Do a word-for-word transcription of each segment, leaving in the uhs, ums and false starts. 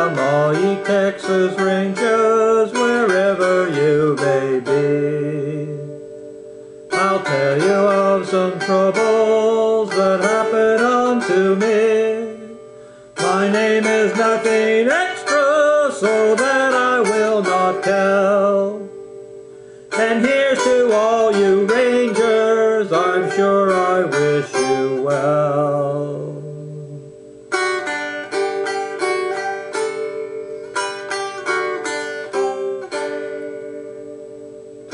Welcome all ye Texas Rangers, wherever you may be. I'll tell you of some troubles that happened unto me. My name is nothing extra, so that I will not tell. And here's to all you Rangers, I'm sure I wish you well.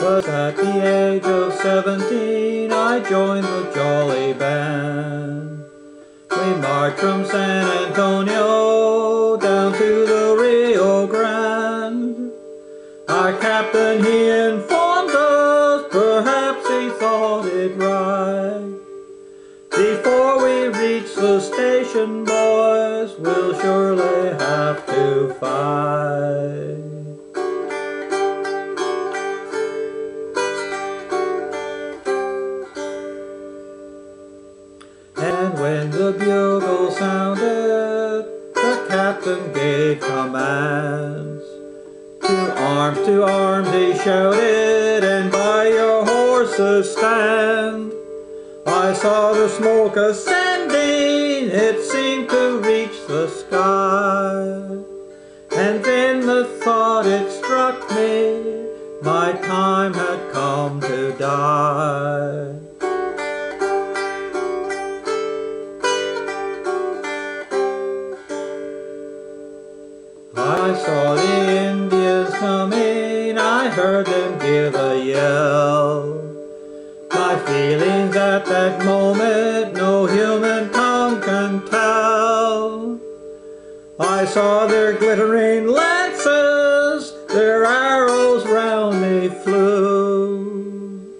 But at the age of seventeen, I joined the Jolly Band. We marched from San Antonio down to the Rio Grande. Our captain, he informed us, perhaps he thought it right. Before we reach the station, boys, we'll surely have to fight. And when the bugle sounded, the captain gave commands. To arms, to arms, he shouted, and by your horses stand. I saw the smoke ascending, it seemed to reach the sky. And then the thought, it struck me, my time had come to die. I saw the Indians coming, I heard them give a yell. My feelings at that moment no human tongue can tell. I saw their glittering lances, their arrows round me flew.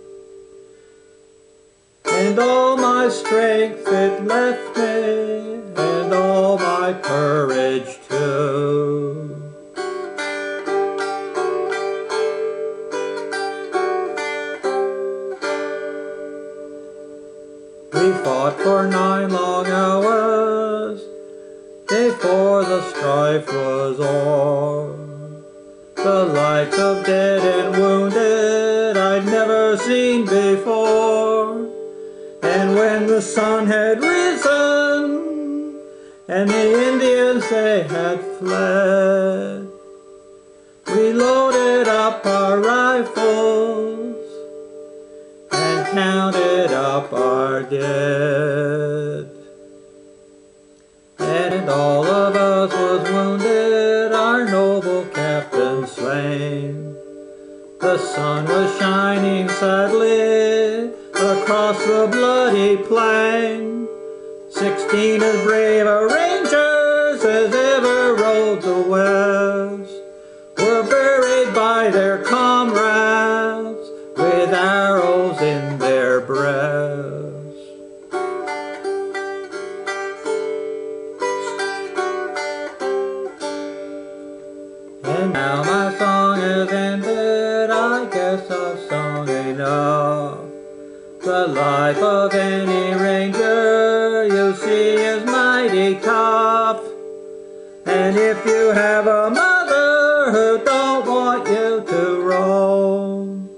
And all my strength it left me, and all my courage too. We fought for nine long hours before the strife was o'er. The lights of dead and wounded I'd never seen before. And when the sun had risen and the Indians they had fled, we loaded up our rifles and counted up our dead. And all of us was wounded, our noble captain slain. The sun was shining sadly across the bloody plain. Sixteen as brave a Rangers as ever rode the West were buried by their comrades with arrows in their breasts. And now my song has ended, I guess I've sung enough. The life of any Ranger, you see, is mighty tough. And if you have a mother who don't want you to roam,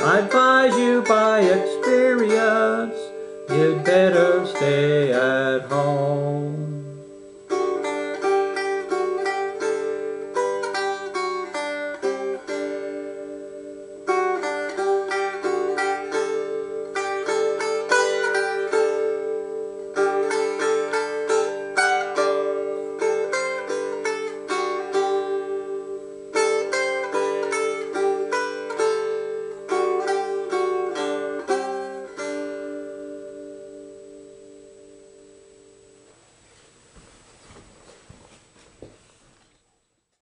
I advise you by experience, you'd better stay at home.